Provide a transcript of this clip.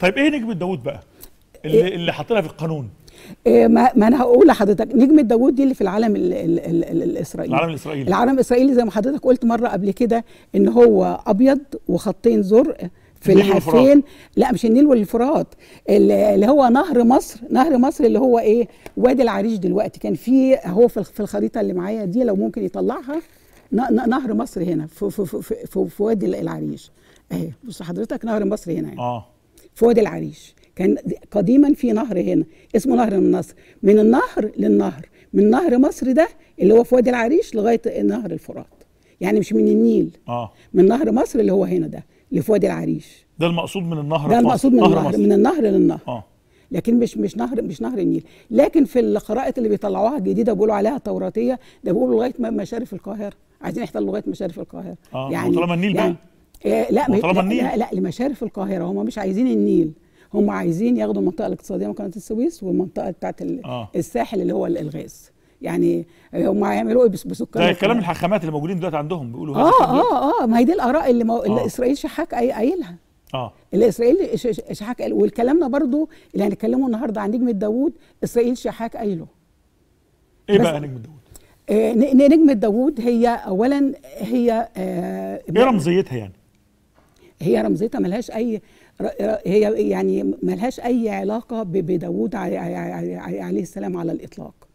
طيب ايه نجم الداوود بقى اللي حاطينها في القانون؟ ما انا هقول لحضرتك نجمة داوود دي اللي في العالم الاسرائيلي. العالم الاسرائيلي زي ما حضرتك قلت مره قبل كده ان هو ابيض وخطين زرق في الحافين. لا مش النيل والفرات، اللي هو نهر مصر، اللي هو ايه وادي العريش دلوقتي. كان في هو في الخريطه اللي معايا دي لو ممكن يطلعها، نهر مصر هنا في وادي العريش اهي. بص حضرتك نهر مصر هنا يعني. في وادي العريش كان قديما في نهر هنا اسمه نهر النصر. من النهر للنهر، من نهر مصر ده اللي هو في وادي العريش لغايه نهر الفرات، يعني مش من النيل. من نهر مصر اللي هو هنا ده اللي في وادي العريش ده المقصود من النهر. ده المقصود من النهر مصر. من النهر للنهر. لكن مش نهر النيل. لكن في الخرائط اللي بيطلعوها الجديده بيقولوا عليها توراتيه، ده بيقولوا لغايه مشارف القاهره، عايزين يحتلوا لغايه مشارف القاهره. يعني طالما النيل يعني لا لمشارف القاهره. هم مش عايزين النيل، هم عايزين ياخدوا المنطقه الاقتصاديه من قناه السويس والمنطقه بتاعت الساحل اللي هو الغاز. يعني هم هيعملوا ايه بسكر؟ ده كلام الحاخامات اللي موجودين دلوقتي عندهم بيقولوا هذا. ما هي دي الاراء اللي اسرائيل شحاك قايلها. الاسرائيل شحاك قال، والكلامنا برضو اللي هنتكلمه النهارده عن نجمة داوود اسرائيل شحاك قايله. ايه بقى نجمة داوود؟ نجمة داوود هي اولا هي ايه رمزيتها يعني؟ هي رمزيتها ملهاش اي هي يعني ملهاش اي علاقه بداوود عليه السلام على الاطلاق.